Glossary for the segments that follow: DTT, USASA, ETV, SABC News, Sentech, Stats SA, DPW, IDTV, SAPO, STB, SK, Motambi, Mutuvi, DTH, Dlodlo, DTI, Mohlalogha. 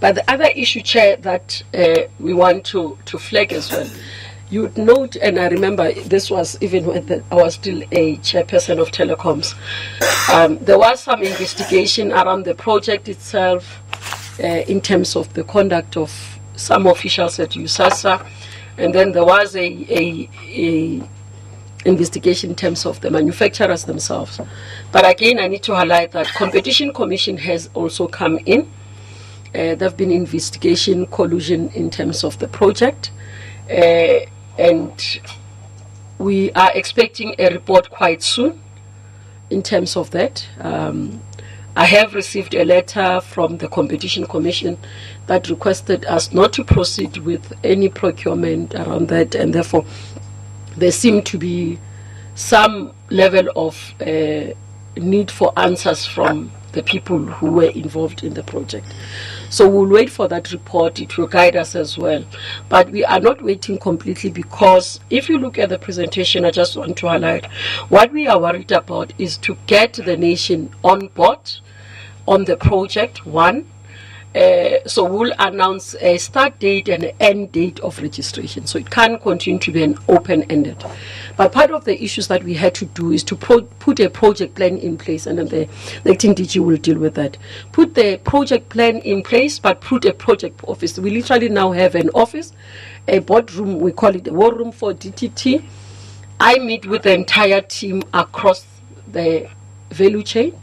But the other issue, Chair, that we want to flag as well, you'd note, and I remember this was even when I was still a chairperson of telecoms, there was some investigation around the project itself in terms of the conduct of some officials at USASA, and then there was a investigation in terms of the manufacturers themselves. But again, I need to highlight that Competition Commission has also come in. There have been investigation collusion in terms of the project, and we are expecting a report quite soon in terms of that. I have received a letter from the Competition Commission that requested us not to proceed with any procurement around that, and therefore there seem to be some level of need for answers from the people who were involved in the project. So we'll wait for that report. It will guide us as well. But we are not waiting completely, because if you look at the presentation, I just want to highlight, what we are worried about is to get the nation on board on the project, one. So we'll announce a start date and an end date of registration, so it can continue to be an open-ended. But part of the issues that we had to do is to put a project plan in place, and then the acting DG will deal with that. Put the project plan in place, but put a project office. We literally now have an office, a boardroom, we call it a war room for DTT. I meet with the entire team across the value chain.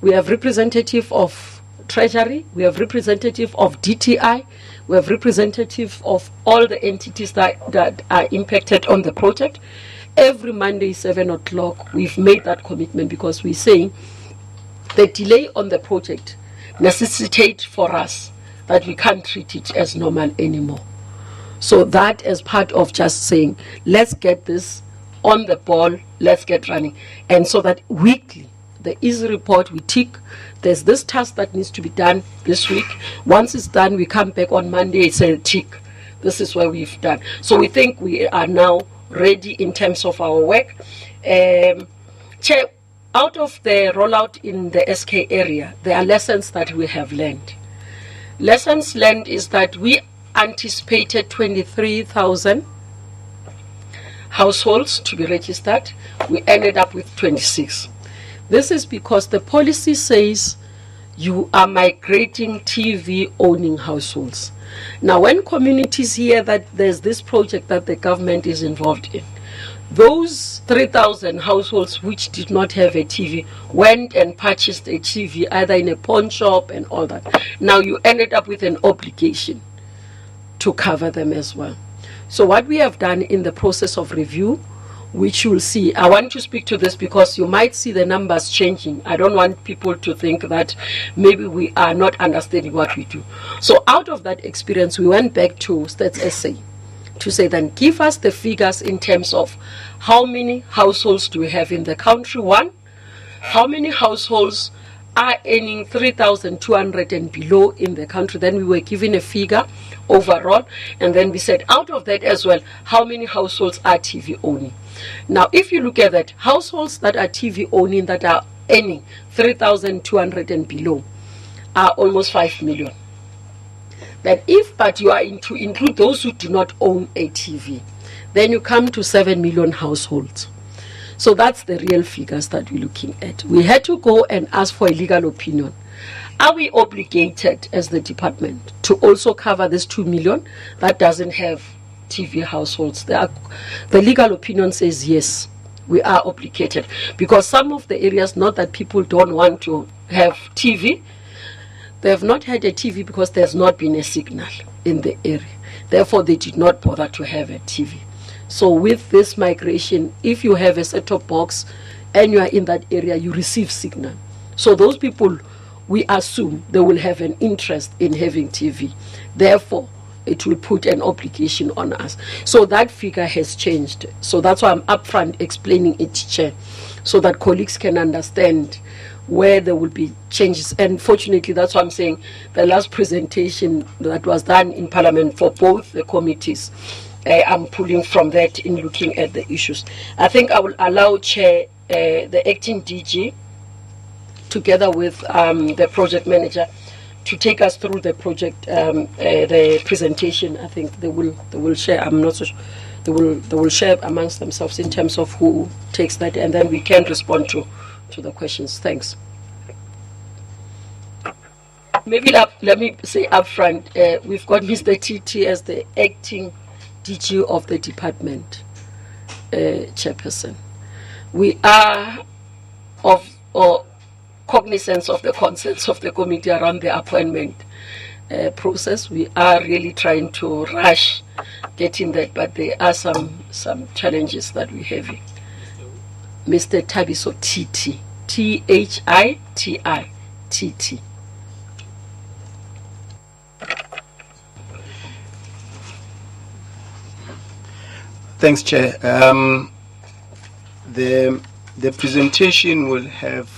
We have representative of Treasury, we have representative of DTI, we have representative of all the entities that are impacted on the project. Every Monday 7 o'clock, we've made that commitment, because we're saying the delay on the project necessitates for us that we can't treat it as normal anymore. So that is part of just saying, let's get this on the ball, let's get running. And so that weekly, the easy report we tick, there's this task that needs to be done this week. Once it's done, we come back on Monday, it's a tick. This is what we've done. So we think we are now ready in terms of our work. Chair, out of the rollout in the SK area, there are lessons that we have learned. Lessons learned is that we anticipated 23,000 households to be registered. We ended up with 26. This is because the policy says you are migrating TV-owning households. Now, when communities hear that there's this project that the government is involved in, those 3,000 households which did not have a TV went and purchased a TV either in a pawn shop and all that. Now, you ended up with an obligation to cover them as well. So what we have done in the process of review, which you'll see. I want to speak to this because you might see the numbers changing. I don't want people to think that maybe we are not understanding what we do. So out of that experience, we went back to Stats SA to say, then give us the figures in terms of how many households do we have in the country, one, how many households are earning 3,200 and below in the country. Then we were given a figure overall, and then we said out of that as well, how many households are TV owning. Now, if you look at that, households that are TV owning that are earning 3,200 and below are almost 5 million. That if, but you are to include those who do not own a TV, then you come to 7 million households. So that's the real figures that we're looking at. We had to go and ask for a legal opinion. Are we obligated as the department to also cover this 2 million that doesn't have TV households? The legal opinion says yes, we are obligated, because some of the areas, not that people don't want to have TV, they have not had a TV because there's not been a signal in the area. Therefore, they did not bother to have a TV. So with this migration, if you have a set-top box and you are in that area, you receive signal. So those people, we assume they will have an interest in having TV. Therefore, it will put an obligation on us. So that figure has changed. So that's why I'm upfront explaining it, Chair, so that colleagues can understand where there will be changes. And fortunately, that's why I'm saying the last presentation that was done in Parliament for both the committees, I'm pulling from that in looking at the issues. I think I will allow Chair, the acting DG, together with the project manager, to take us through the project, the presentation. I think they will share. I'm not so sure. They will share amongst themselves in terms of who takes that, and then we can respond to the questions. Thanks. Maybe let me say up front, we've got Mr. TT as the acting DG of the department, chairperson. We are cognizance of the concerns of the committee around the appointment process. We are really trying to rush getting that, but there are some challenges that we're having. Mr. Tabiso TT, THITI, TT. Thanks, Chair. The presentation will have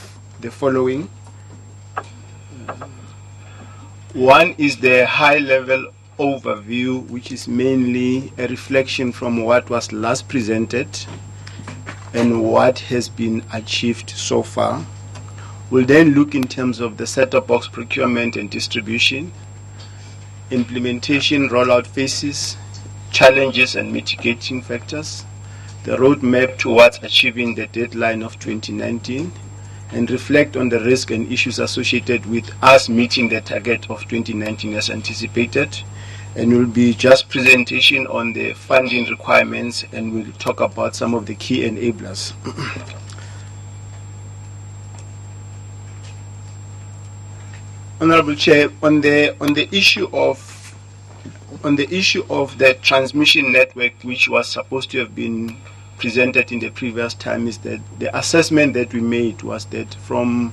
the following. One is the high-level overview, which is mainly a reflection from what was last presented and what has been achieved so far. We'll then look in terms of the set-top box procurement and distribution, implementation rollout phases, challenges and mitigating factors, the roadmap towards achieving the deadline of 2019, and reflect on the risks and issues associated with us meeting the target of 2019 as anticipated. And will be just presentation on the funding requirements, and we'll talk about some of the key enablers. Honorable Chair, on the issue of the transmission network, which was supposed to have been presented in the previous time, is that the assessment that we made was that from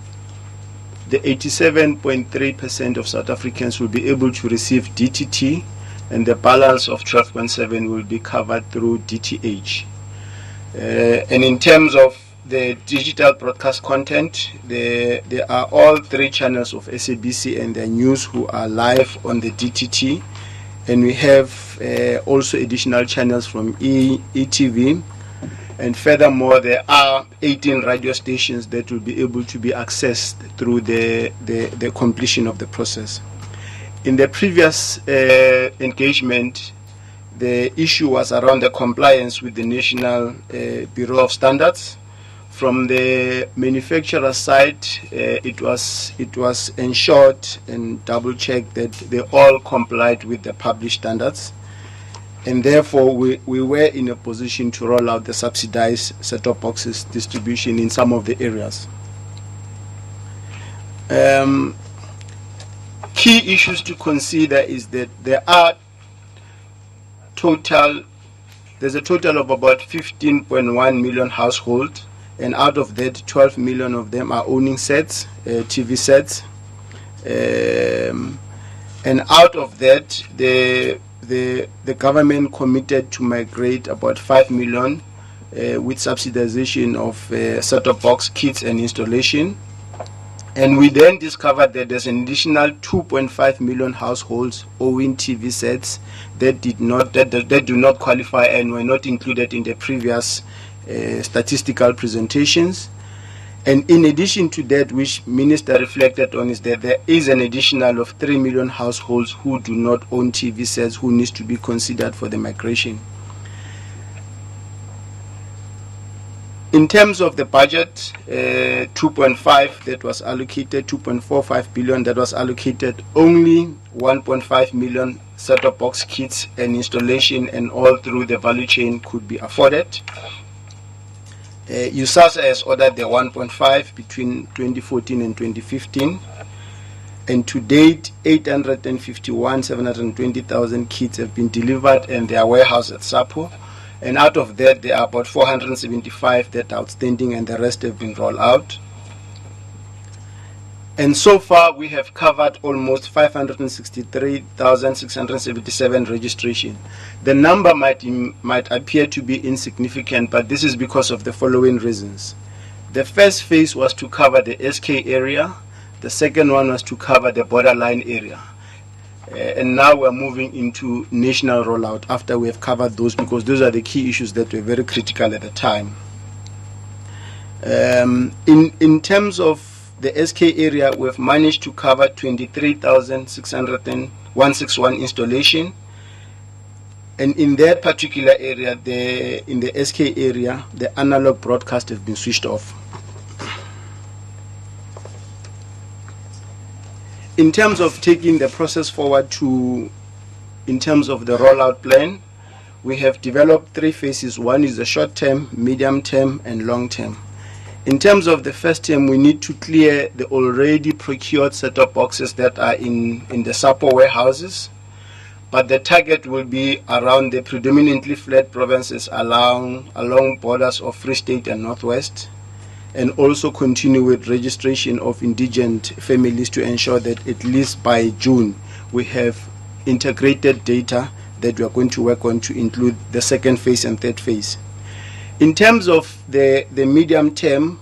the 87.3% of South Africans will be able to receive DTT, and the balance of 12.7 will be covered through DTH. And in terms of the digital broadcast content, there are all three channels of SABC and their news who are live on the DTT. And we have also additional channels from ETV. And furthermore, there are 18 radio stations that will be able to be accessed through the completion of the process. In the previous engagement, the issue was around the compliance with the National Bureau of Standards. From the manufacturer side, it was ensured and double-checked that they all complied with the published standards, and therefore we were in a position to roll out the subsidized set-top boxes distribution in some of the areas. Key issues to consider is that there's a total of about 15.1 million households. And out of that, 12 million of them are owning sets, TV sets. And out of that, the government committed to migrate about 5 million with subsidization of set-top box kits and installation. And we then discovered that there's an additional 2.5 million households owing TV sets that do not qualify and were not included in the previous statistical presentations. And in addition to that, which Minister reflected on, is that there is an additional of 3 million households who do not own TV sets, who needs to be considered for the migration. In terms of the budget, 2.5 that was allocated, 2.45 billion that was allocated, only 1.5 million set-top box kits and installation and all through the value chain could be afforded. USASA has ordered the 1.5 between 2014 and 2015, and to date 720,000 kits have been delivered and they are warehoused at SAPO, and out of that there are about 475 that are outstanding and the rest have been rolled out. And so far we have covered almost 563,677 registration. The number might appear to be insignificant, but this is because of the following reasons. The first phase was to cover the SK area. The second one was to cover the borderline area. And now we're moving into national rollout after we have covered those, because those are the key issues that were very critical at the time. In terms of the SK area, we've managed to cover 23,601 installation, and in that particular area, in the SK area, the analog broadcast has been switched off. In terms of taking the process forward in terms of the rollout plan, we have developed three phases. One is the short term, medium term, and long term. In terms of the first term, we need to clear the already procured set-top boxes that are in the SAPO warehouses, but the target will be around the predominantly flat provinces along borders of Free State and Northwest, and also continue with registration of indigent families to ensure that at least by June we have integrated data that we are going to work on to include the second phase and third phase. In terms of the medium term,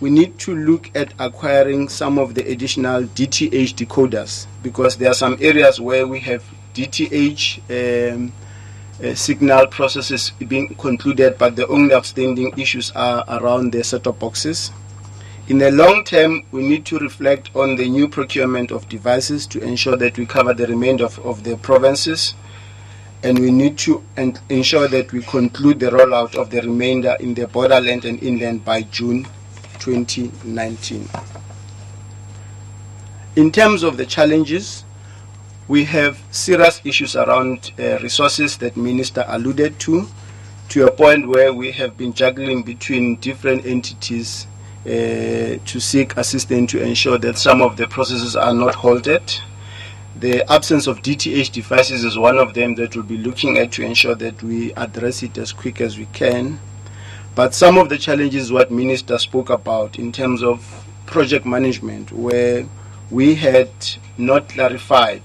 we need to look at acquiring some of the additional DTH decoders, because there are some areas where we have DTH signal processes being concluded, but the only outstanding issues are around the set-top boxes. In the long term, we need to reflect on the new procurement of devices to ensure that we cover the remainder of the provinces. And we need to ensure that we conclude the rollout of the remainder in the borderland and inland by June 2019. In terms of the challenges, we have serious issues around resources that Minister alluded to a point where we have been juggling between different entities to seek assistance to ensure that some of the processes are not halted. The absence of DTH devices is one of them that we'll be looking at to ensure that we address it as quick as we can. But some of the challenges what Minister spoke about in terms of project management, where we had not clarified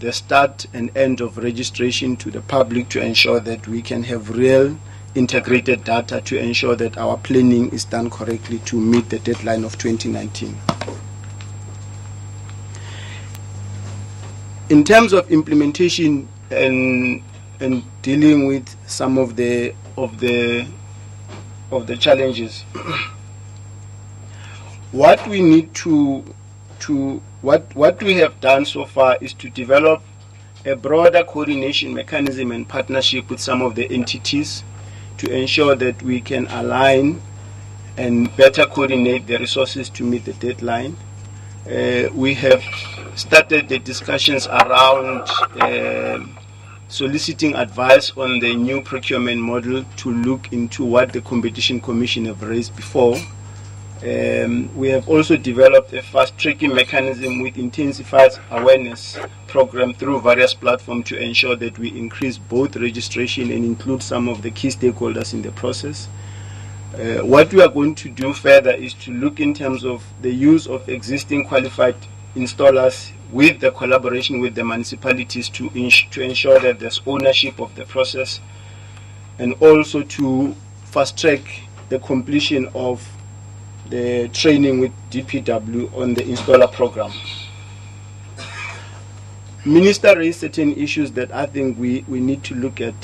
the start and end of registration to the public to ensure that we can have real integrated data to ensure that our planning is done correctly to meet the deadline of 2019. In terms of implementation and dealing with some of the challenges, what we need what we have done so far is to develop a broader coordination mechanism and partnership with some of the entities to ensure that we can align and better coordinate the resources to meet the deadline. We have started the discussions around soliciting advice on the new procurement model to look into what the Competition Commission have raised before. We have also developed a fast-tracking mechanism with intensified awareness program through various platforms to ensure that we increase both registration and include some of the key stakeholders in the process. What we are going to do further is to look in terms of the use of existing qualified installers with the collaboration with the municipalities to ensure that there's ownership of the process, and also to fast-track the completion of the training with DPW on the installer program. Minister raised certain issues that I think we need to look at,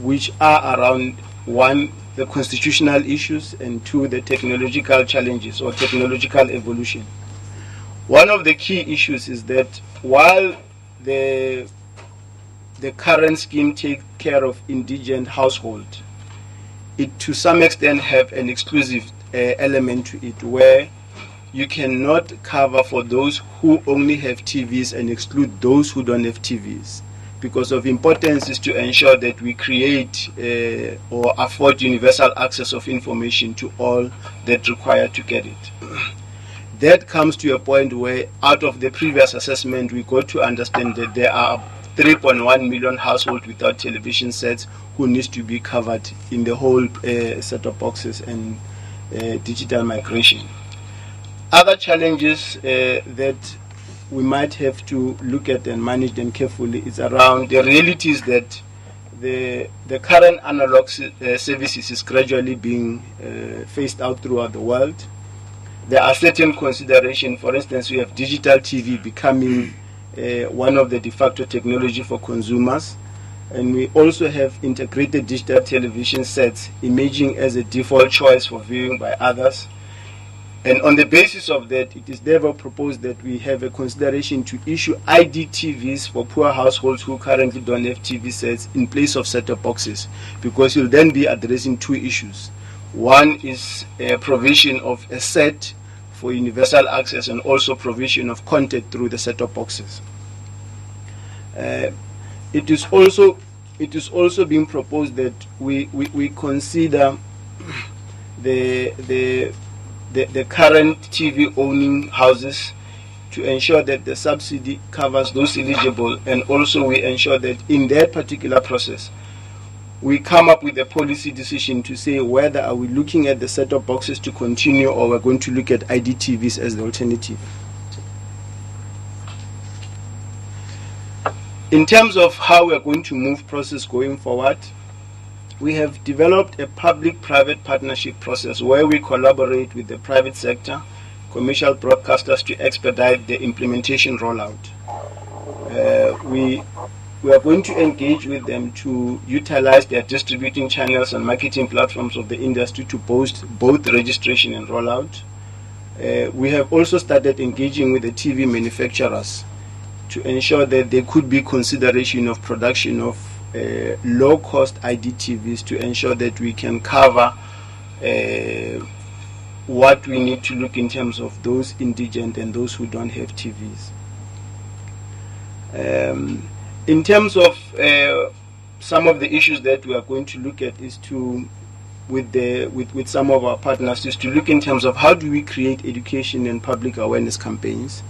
which are around, one, the constitutional issues, and two, the technological challenges or technological evolution. One of the key issues is that while the current scheme takes care of indigent households, it to some extent have an exclusive element to it, where you cannot cover for those who only have TVs and exclude those who don't have TVs. Because of importance is to ensure that we create or afford universal access of information to all that require to get it. That comes to a point where, out of the previous assessment, we got to understand that there are 3.1 million households without television sets who needs to be covered in the whole set of boxes and digital migration. Other challenges that we might have to look at and manage them carefully is around the realities that the current analog services is gradually being phased out throughout the world. There are certain considerations. For instance, we have digital TV becoming one of the de facto technology for consumers, and we also have integrated digital television sets emerging as a default choice for viewing by others. And on the basis of that, it is therefore proposed that we have a consideration to issue IDTVs for poor households who currently don't have TV sets in place of set-top boxes, because you'll then be addressing two issues. One is a provision of a set for universal access and also provision of content through the set-top boxes. It is also being proposed that we consider the current TV owning houses to ensure that the subsidy covers those eligible, and also we ensure that in that particular process we come up with a policy decision to say whether are we looking at the set-top boxes to continue, or we're going to look at IDTVs as the alternative. In terms of how we're going to move process going forward, we have developed a public-private partnership process where we collaborate with the private sector, commercial broadcasters to expedite the implementation rollout. We are going to engage with them to utilize their distributing channels and marketing platforms of the industry to boost both registration and rollout. We have also started engaging with the TV manufacturers to ensure that there could be consideration of production of low-cost IDTVs to ensure that we can cover what we need to look in terms of those indigent and those who don't have TVs. In terms of some of the issues that we are going to look at is to, with some of our partners, is to look in terms of how do we create education and public awareness campaigns,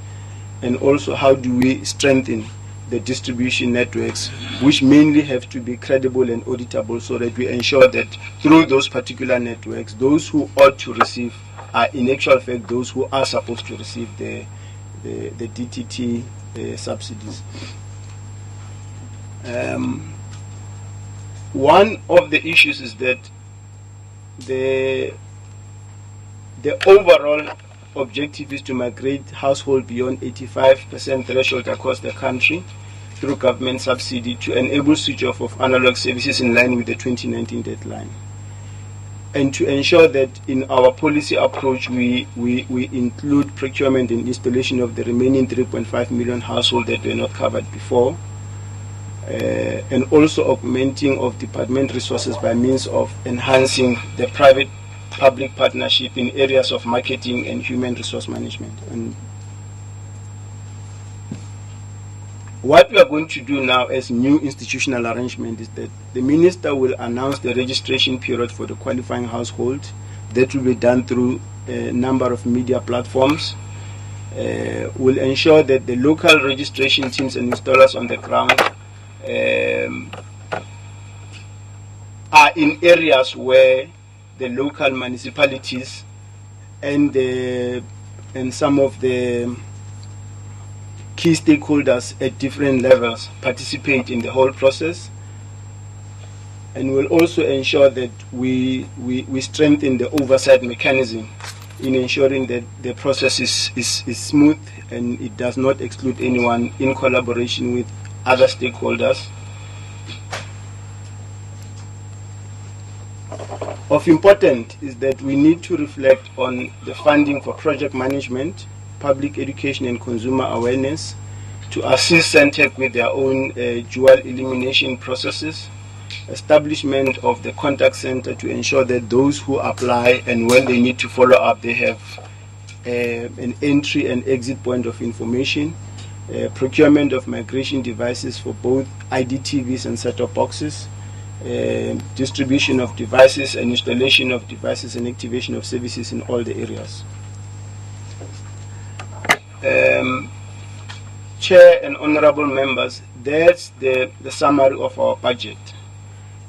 and also how do we strengthen the distribution networks, which mainly have to be credible and auditable, so that we ensure that through those particular networks, those who ought to receive are in actual fact those who are supposed to receive the DTT subsidies. One of the issues is that the overall objective is to migrate households beyond 85% threshold across the country through government subsidy to enable switch off of analog services in line with the 2019 deadline, and to ensure that in our policy approach we include procurement and installation of the remaining 3.5 million households that were not covered before, and also augmenting of department resources by means of enhancing the private public partnership in areas of marketing and human resource management. And what we are going to do now as new institutional arrangement is that the minister will announce the registration period for the qualifying household. That will be done through a number of media platforms. We'll ensure that the local registration teams and installers on the ground are in areas where the local municipalities and some of the key stakeholders at different levels participate in the whole process. And we'll also ensure that we strengthen the oversight mechanism in ensuring that the process is smooth and it does not exclude anyone, in collaboration with other stakeholders. Of importance is that we need to reflect on the funding for project management, public education and consumer awareness, to assist Sentech with their own dual elimination processes, establishment of the contact center to ensure that those who apply and when they need to follow up, they have an entry and exit point of information, procurement of migration devices for both IDTVs and set-top boxes, distribution of devices and installation of devices and activation of services in all the areas. Chair and honorable members, that's the summary of our budget.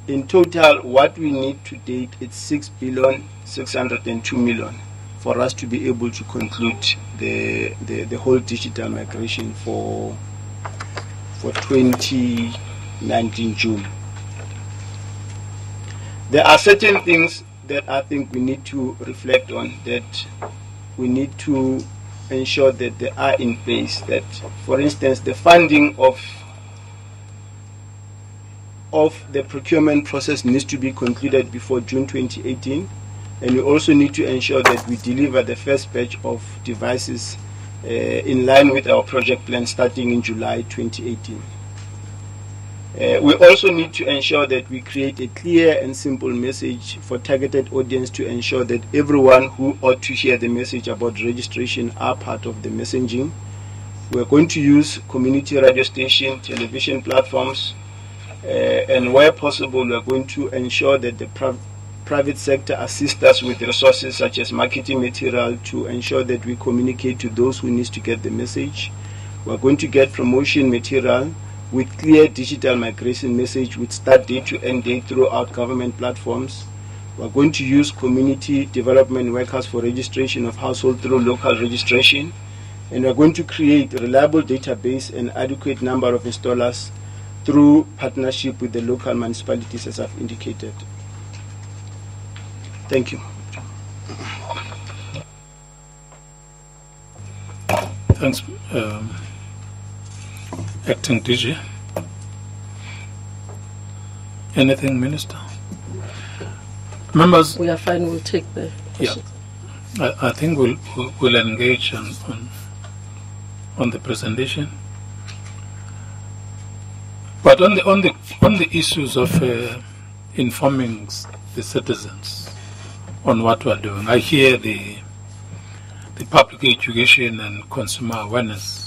In total, what we need to date is 6,602,000,000 for us to be able to conclude the whole digital migration for 2019 June. There are certain things that I think we need to reflect on, that we need to ensure that they are in place. That, for instance, the funding of the procurement process needs to be concluded before June 2018. and we also need to ensure that we deliver the first batch of devices in line with our project plan starting in July 2018. We also need to ensure that we create a clear and simple message for targeted audience to ensure that everyone who ought to hear the message about registration are part of the messaging. We are going to use community radio station, television platforms, and where possible we are going to ensure that the private sector assists us with resources such as marketing material to ensure that we communicate to those who need to get the message. We are going to get promotion material with clear digital migration message with start date to end date throughout government platforms. We are going to use community development workers for registration of household through local registration. And we are going to create a reliable database and adequate number of installers through partnership with the local municipalities as I've indicated. Thank you. Thanks. Acting DG. Anything, Minister? Members? We are fine, we'll take the questions. Yeah. I think we'll engage on the presentation. But on the issues of informing the citizens on what we're doing, I hear the public education and consumer awareness.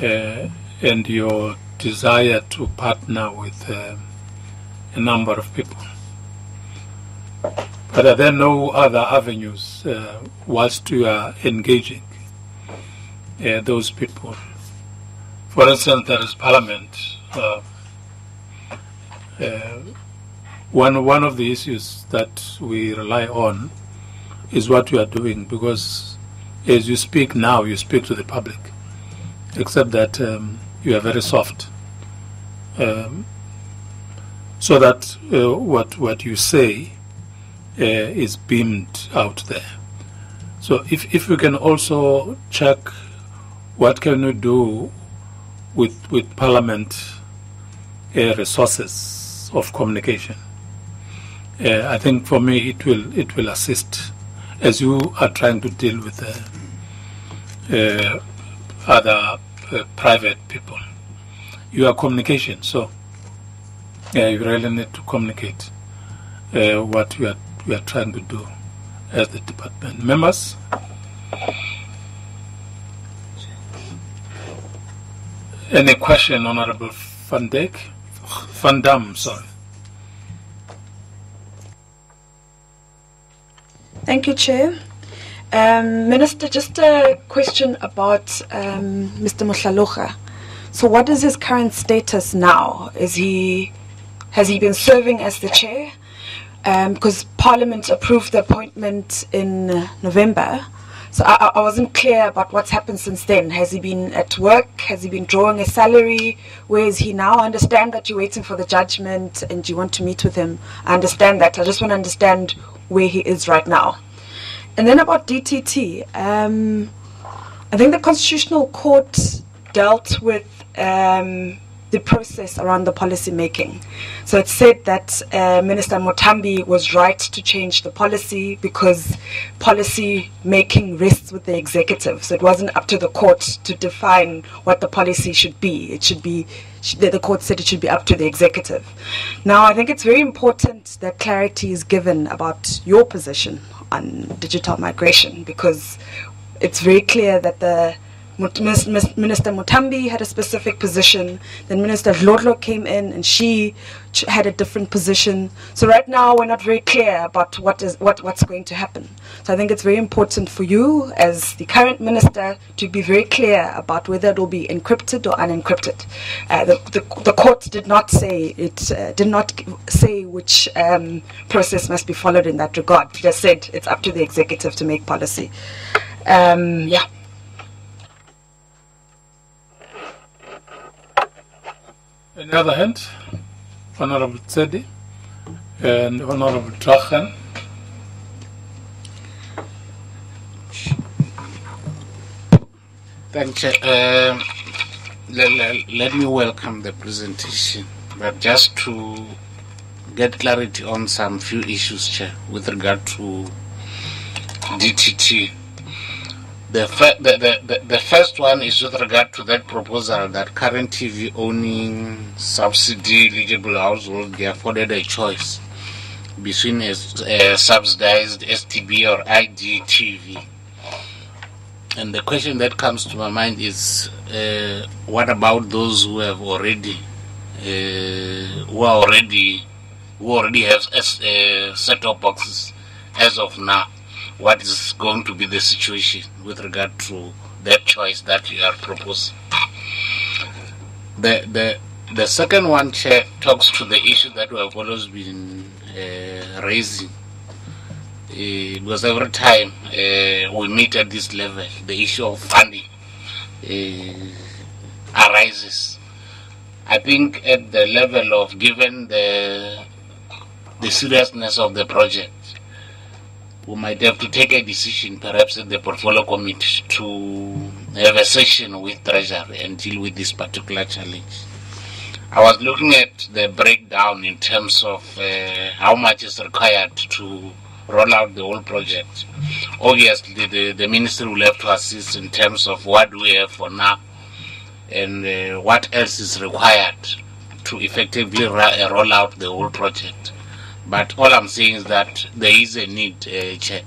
And your desire to partner with a number of people. But are there no other avenues whilst you are engaging those people? For instance, there is Parliament. One of the issues that we rely on is what you are doing, because as you speak now, you speak to the public. Except that you are very soft, so that what you say is beamed out there. So if we can also check what can we do with Parliament resources of communication, I think for me it will assist as you are trying to deal with other private people. You are communication, so you really need to communicate what we are trying to do as the department. Members? Any question, Honorable Van Dijk? Van Dam, sorry. Thank you, Chair. Minister, just a question about Mr. Mohlalogha. So what is his current status now? Has he been serving as the chair? Because Parliament approved the appointment in November. So I wasn't clear about what's happened since then. Has he been at work? Has he been drawing a salary? Where is he now? I understand that you're waiting for the judgment and you want to meet with him. I understand that. I just want to understand where he is right now. And then about DTT, I think the Constitutional Court dealt with the process around the policy making. So it said that Minister Motambi was right to change the policy because policy making rests with the executive. So it wasn't up to the court to define what the policy should be. It should be, the court said it should be up to the executive. Now I think it's very important that clarity is given about your position on digital migration, because it's very clear that the Minister Motambi had a specific position, then Minister Dlodlo came in and she had a different position. So right now we're not very clear about what's going to happen. So I think it's very important for you as the current minister to be very clear about whether it will be encrypted or unencrypted. The court did not say which process must be followed in that regard. They said it's up to the executive to make policy. Yeah. On the other hand, Honorable Tsedi and Honorable Drachen. Thank you. Let me welcome the presentation, but just to get clarity on some few issues, Chair, with regard to DTT. The first one is with regard to that proposal that current TV owning subsidy eligible households be afforded a choice between a subsidized STB or IDTV. And the question that comes to my mind is, what about those who have already who already have set-top boxes as of now? What is going to be the situation with regard to that choice that you are proposing? The second one, Chair, talks to the issue that we have always been raising, because every time we meet at this level, the issue of funding arises. I think at the level of, given the seriousness of the project, we might have to take a decision, perhaps at the portfolio committee, to have a session with Treasury and deal with this particular challenge. I was looking at the breakdown in terms of how much is required to roll out the whole project. Obviously, the ministry will have to assist in terms of what we have for now and what else is required to effectively roll out the whole project. But all I'm saying is that there is a need, Chair,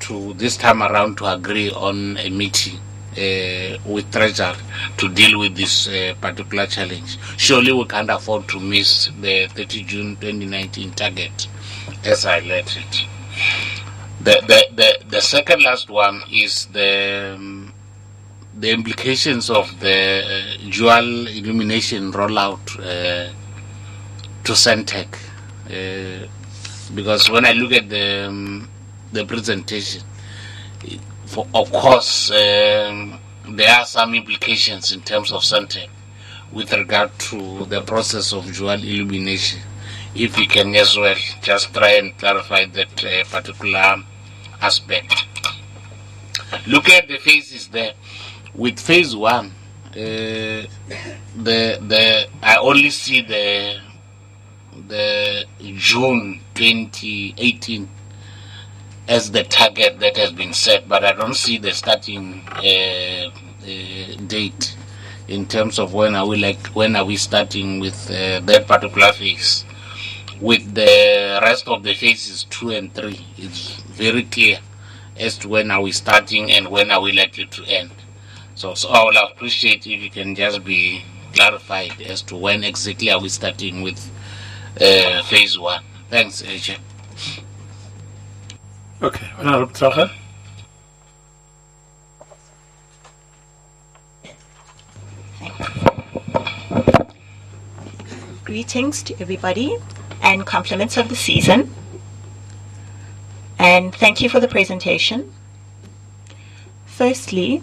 to this time around to agree on a meeting with Treasury to deal with this particular challenge. Surely we can't afford to miss the 30 June 2019 target, as I let it. The second last one is the implications of the dual illumination rollout to Sentech. Because when I look at the presentation, of course, there are some implications in terms of Sentech with regard to the process of dual illumination. If we can as well just try and clarify that particular aspect. Look at the phases there. With phase one, I only see the June 2018 as the target that has been set, but I don't see the starting date in terms of when are we starting with that particular phase. With the rest of the phases 2 and 3, it's very clear as to when are we starting and when are we likely to end. So I would appreciate if you can just be clarified as to when exactly are we starting with phase one. Thanks, AJ. Okay, Honorable Traha. Greetings to everybody and compliments of the season. And thank you for the presentation. Firstly,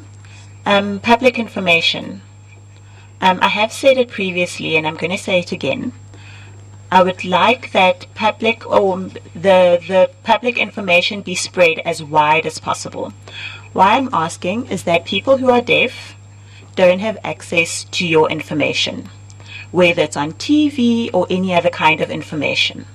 public information. I have said it previously and I'm going to say it again. I would like that public or the public information be spread as wide as possible. Why I'm asking is that people who are deaf don't have access to your information, whether it's on TV or any other kind of information.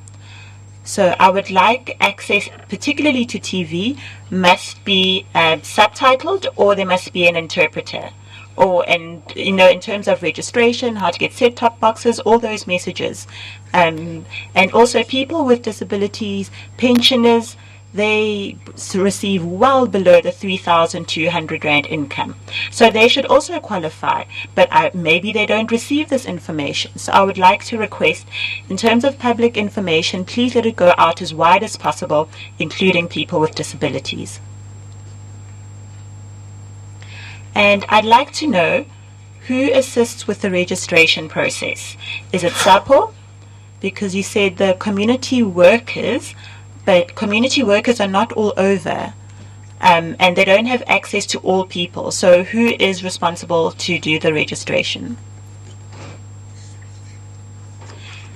So I would like access, particularly to TV, must be subtitled, or there must be an interpreter. And you know, in terms of registration, how to get set-top boxes, all those messages, and also people with disabilities, pensioners, they receive well below the 3,200 rand income, so they should also qualify, but maybe they don't receive this information. So I would like to request, in terms of public information, please let it go out as wide as possible, including people with disabilities. And I'd like to know who assists with the registration process. Is it SAPO? Because you said the community workers, but community workers are not all over, and they don't have access to all people. So who is responsible to do the registration?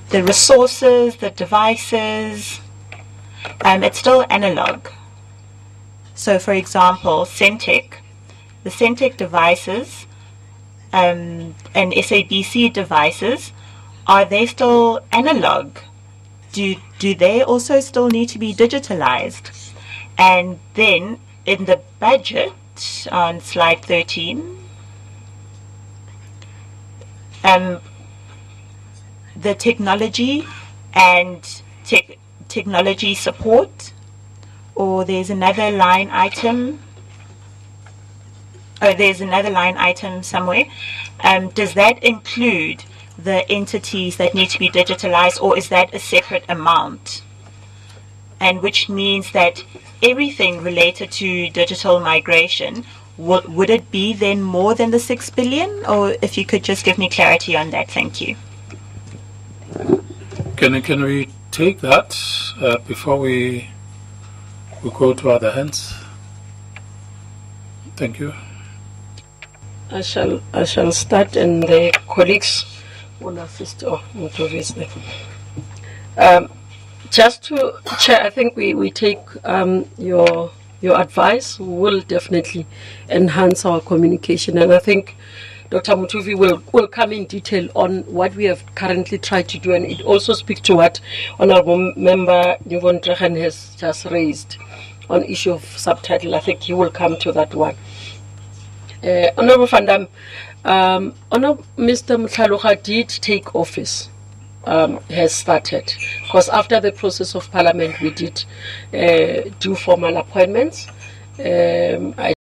The resources, the devices, it's still analog. So for example, Sentech, the Sentech devices and SABC devices, are they still analog? do they also still need to be digitalized? And then in the budget on slide 13, the technology and technology support, or there's another line item. Oh, there's another line item somewhere. Does that include the entities that need to be digitalized, or is that a separate amount? And which means that everything related to digital migration, would it be then more than the 6 billion? Or if you could just give me clarity on that, thank you. Can we take that before we go to other hands? Thank you. I shall start, and the colleagues will assist. Oh, not obviously. Just to Chair, I think we take your advice. We will definitely enhance our communication, and I think Dr. Mutuvi will come in detail on what we have currently tried to do, and it also speaks to what Honourable Member Nyuvon Trehan has just raised on issue of subtitle. I think he will come to that one. Honourable Van Dam, Mr. Mhlaloga did take office, has started, because after the process of Parliament we did do formal appointments. I